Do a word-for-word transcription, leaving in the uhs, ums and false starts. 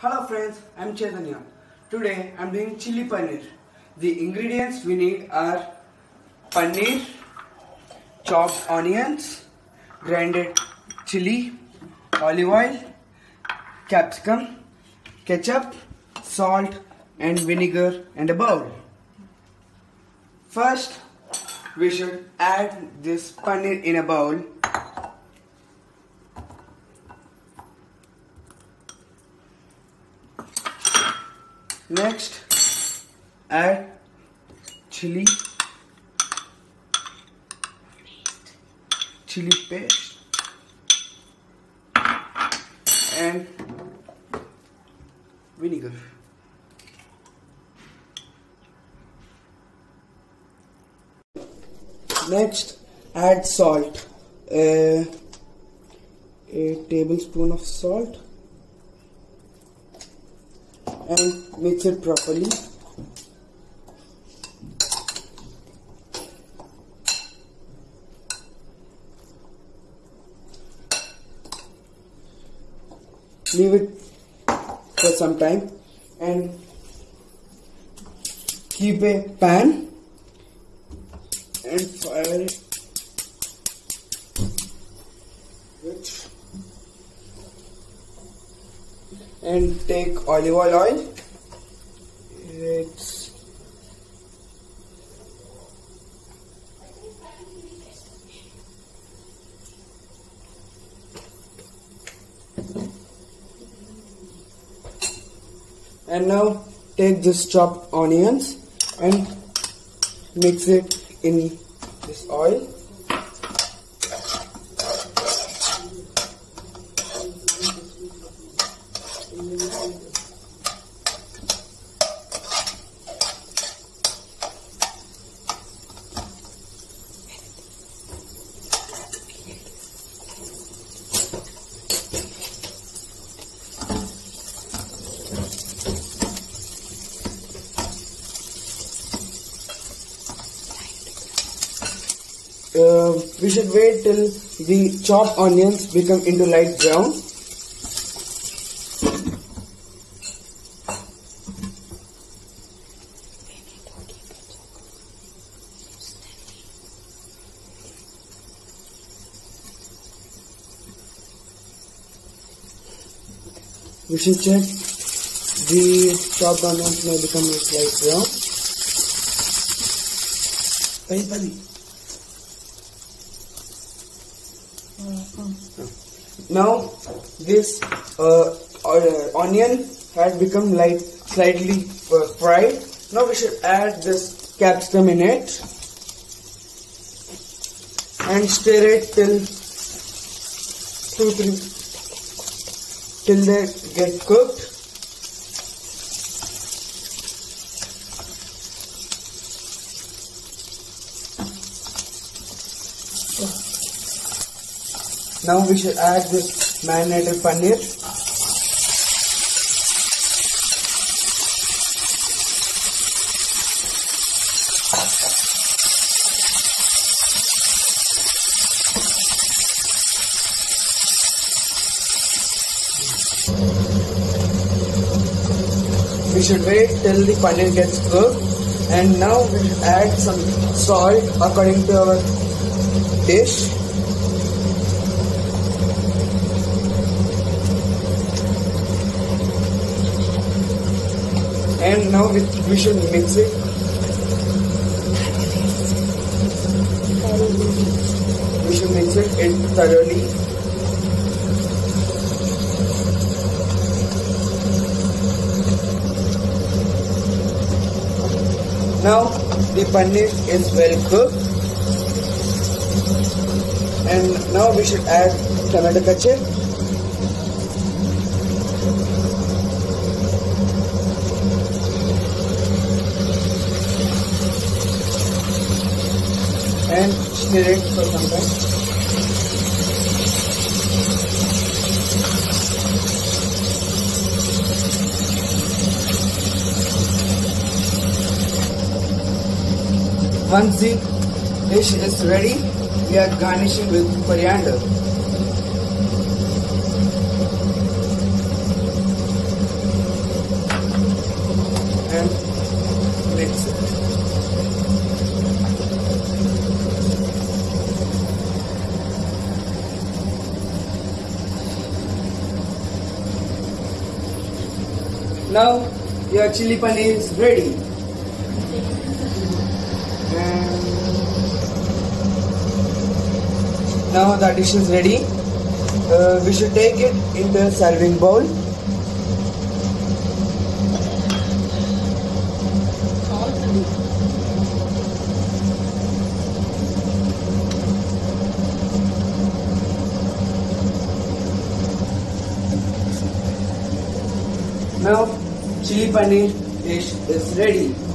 Hello friends, I am Chaitanya. Today I am doing chili paneer. The ingredients we need are paneer, chopped onions, grinded chili, olive oil, capsicum, ketchup, salt and vinegar and a bowl. First we should add this paneer in a bowl. Next, add chili, chili paste and vinegar. Next, add salt, uh, a tablespoon of salt, and mix it properly. Leave it for some time and keep a pan and fire it with and take olive oil, it's and now take this chopped onions and mix it in this oil. Uh, we should wait till the chopped onions become into light brown. We should check the chopped onions may become light brown. Pani pani. Now this uh, onion had become light, slightly fried. Now we should add this capsicum in it and stir it till two three till they get cooked. Now we should add this marinated paneer. We should wait till the paneer gets cooked, and now we should add some salt according to our dish. And now we, we should mix it. We should mix it in thoroughly. Now the paneer is well cooked. And now we should add tomato ketchup. And stir it for some time. Once the dish is ready, we are garnishing with coriander. Now your chili paneer is ready. And now the dish is ready. Uh, we should take it in the serving bowl. Now chili paneer dish is ready.